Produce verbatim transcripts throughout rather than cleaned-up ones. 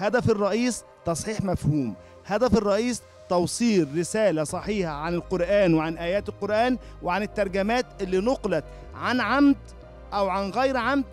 هدف الرئيس تصحيح مفهوم، هدف الرئيس توصيل رسالة صحيحة عن القرآن وعن آيات القرآن وعن الترجمات اللي نقلت عن عمد أو عن غير عمد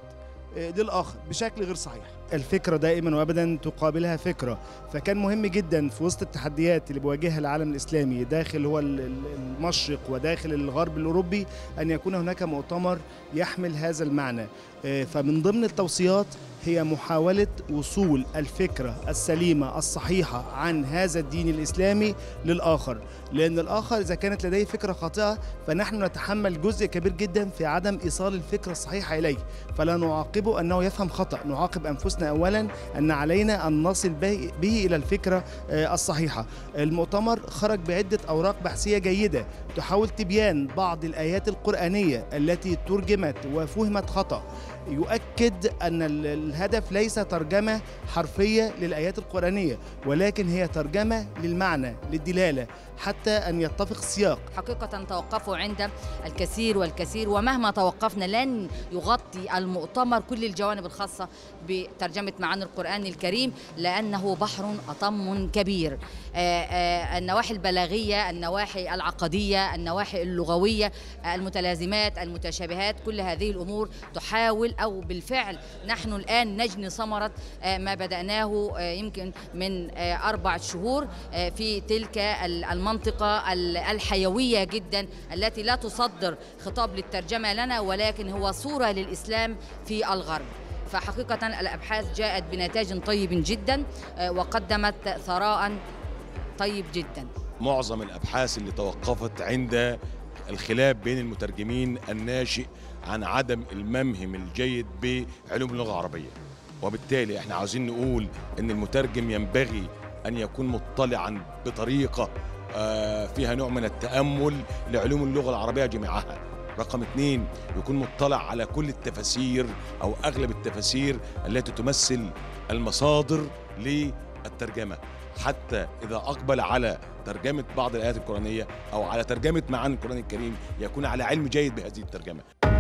للآخر بشكل غير صحيح. الفكرة دائما وابدا تقابلها فكرة، فكان مهم جدا في وسط التحديات اللي بيواجهها العالم الإسلامي داخل هو المشرق وداخل الغرب الأوروبي أن يكون هناك مؤتمر يحمل هذا المعنى. فمن ضمن التوصيات هي محاولة وصول الفكرة السليمة الصحيحة عن هذا الدين الإسلامي للآخر، لأن الآخر إذا كانت لديه فكرة خاطئة فنحن نتحمل جزء كبير جدا في عدم إيصال الفكرة الصحيحة إليه، فلا نعاقبه أنه يفهم خطأ، نعاقب أنفسنا أولا أن علينا أن نصل به إلى الفكرة الصحيحة. المؤتمر خرج بعدة أوراق بحثية جيدة تحاول تبيان بعض الآيات القرآنية التي ترجمت وفهمت خطأ، يؤكد أن الهدف ليس ترجمة حرفية للآيات القرآنية ولكن هي ترجمة للمعنى للدلالة حتى أن يتفق السياق. حقيقة توقفوا عند الكثير والكثير، ومهما توقفنا لن يغطي المؤتمر كل الجوانب الخاصة بترجمة معاني القرآن الكريم، لأنه بحر أطم كبير. النواحي البلاغية، النواحي العقدية، النواحي اللغوية، المتلازمات، المتشابهات، كل هذه الأمور تحاول أو بالفعل نحن الآن نجني ثمرة ما بدأناه يمكن من أربع شهور في تلك المنطقة الحيوية جدا التي لا تصدر خطاب للترجمة لنا ولكن هو صورة للإسلام في الغرب. فحقيقة الأبحاث جاءت بنتاج طيب جدا وقدمت ثراء طيب جدا. معظم الأبحاث اللي توقفت عند الخلاف بين المترجمين الناشئ عن عدم الممهم الجيد بعلوم اللغة العربية، وبالتالي احنا عاوزين نقول ان المترجم ينبغي ان يكون مطلعا بطريقة فيها نوع من التأمل لعلوم اللغة العربية جميعها. رقم اثنين، يكون مطلع على كل التفاسير او اغلب التفاسير التي تمثل المصادر للترجمة، حتى إذا أقبل على ترجمة بعض الآيات القرآنية أو على ترجمة معاني القرآن الكريم يكون على علم جيد بهذه الترجمة.